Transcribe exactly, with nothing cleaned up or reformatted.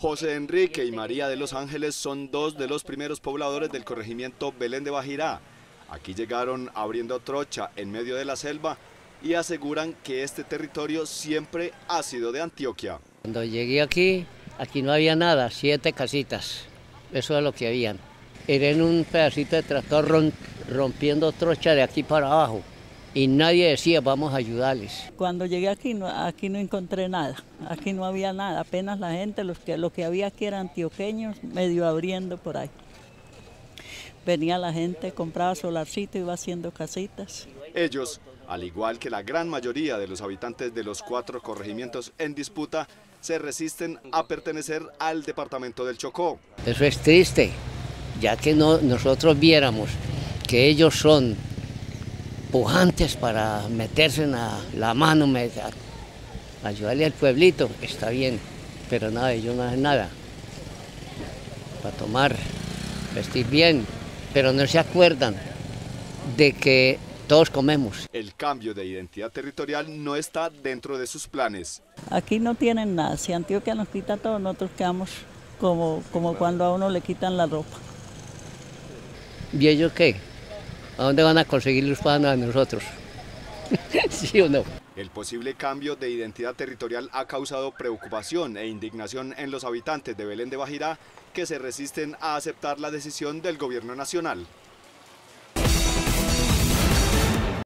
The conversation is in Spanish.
José Enrique y María de los Ángeles son dos de los primeros pobladores del corregimiento Belén de Bajirá. Aquí llegaron abriendo trocha en medio de la selva y aseguran que este territorio siempre ha sido de Antioquia. Cuando llegué aquí, aquí no había nada, siete casitas, eso es lo que habían. Era en un pedacito de tractor rompiendo trocha de aquí para abajo y nadie decía vamos a ayudarles. Cuando llegué aquí no, aquí no encontré nada, aquí no había nada, apenas la gente, los que, lo que había aquí eran antioqueños medio abriendo por ahí. Venía la gente, compraba solarcito, iba haciendo casitas. Ellos, al igual que la gran mayoría de los habitantes de los cuatro corregimientos en disputa, se resisten a pertenecer al departamento del Chocó. Eso es triste, ya que no, nosotros viéramos que ellos son pujantes para meterse en la, la mano, a ayudarle al pueblito, está bien, pero nada, ellos no hacen nada, para tomar, vestir bien, pero no se acuerdan de que todos comemos. El cambio de identidad territorial no está dentro de sus planes. Aquí no tienen nada, si Antioquia nos quita todo, nosotros quedamos como, como cuando a uno le quitan la ropa. ¿Y ellos qué? ¿A dónde van a conseguir los panos a nosotros? ¿Sí o no? El posible cambio de identidad territorial ha causado preocupación e indignación en los habitantes de Belén de Bajirá, que se resisten a aceptar la decisión del gobierno nacional.